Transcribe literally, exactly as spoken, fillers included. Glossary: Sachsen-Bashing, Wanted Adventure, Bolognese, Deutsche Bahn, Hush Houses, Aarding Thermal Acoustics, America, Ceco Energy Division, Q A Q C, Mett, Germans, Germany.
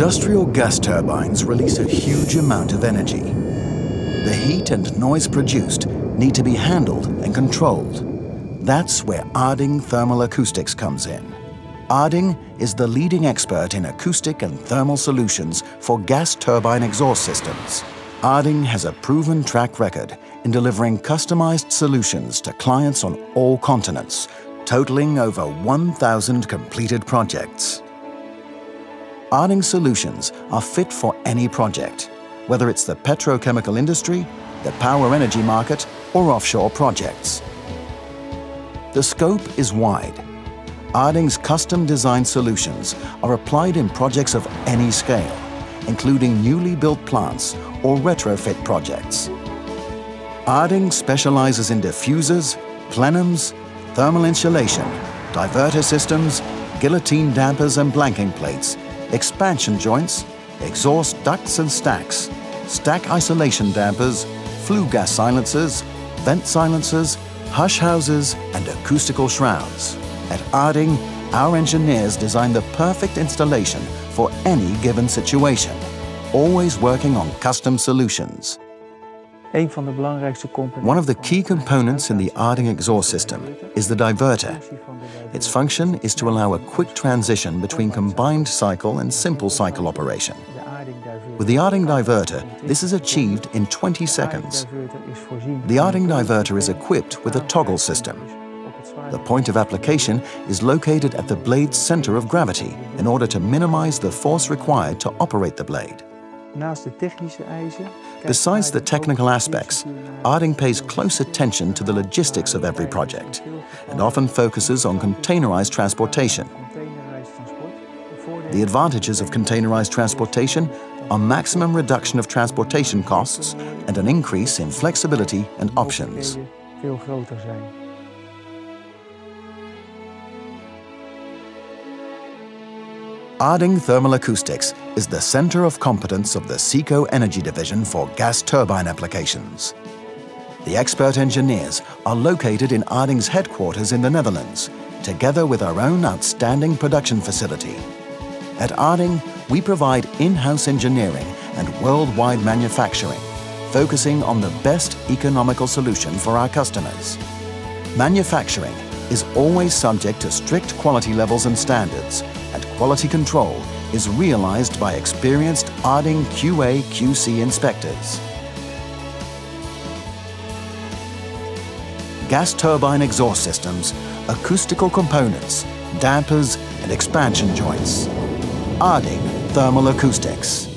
Industrial gas turbines release a huge amount of energy. The heat and noise produced need to be handled and controlled. That's where Aarding Thermal Acoustics comes in. Aarding is the leading expert in acoustic and thermal solutions for gas turbine exhaust systems. Aarding has a proven track record in delivering customized solutions to clients on all continents, totaling over one thousand completed projects. Aarding solutions are fit for any project, whether it's the petrochemical industry, the power energy market, or offshore projects. The scope is wide. Aarding's custom-designed solutions are applied in projects of any scale, including newly built plants or retrofit projects. Aarding specializes in diffusers, plenums, thermal insulation, diverter systems, guillotine dampers and blanking plates, expansion joints, exhaust ducts and stacks, stack isolation dampers, flue gas silencers, vent silencers, hush houses and acoustical shrouds. At Aarding, our engineers design the perfect installation for any given situation, always working on custom solutions. One of the key components in the Aarding exhaust system is the diverter. Its function is to allow a quick transition between combined cycle and simple cycle operation. With the Aarding diverter, this is achieved in twenty seconds. The Aarding diverter is equipped with a toggle system. The point of application is located at the blade's center of gravity in order to minimize the force required to operate the blade. Besides the technical aspects, Aarding pays close attention to the logistics of every project and often focuses on containerized transportation. The advantages of containerized transportation are maximum reduction of transportation costs and an increase in flexibility and options. Aarding Thermal Acoustics is the center of competence of the Ceco Energy Division for gas turbine applications. The expert engineers are located in Aarding's headquarters in the Netherlands, together with our own outstanding production facility. At Aarding, we provide in-house engineering and worldwide manufacturing, focusing on the best economical solution for our customers. Manufacturing is always subject to strict quality levels and standards, and quality control is realized by experienced Aarding Q A Q C inspectors. Gas turbine exhaust systems, acoustical components, dampers and expansion joints. Aarding Thermal Acoustics.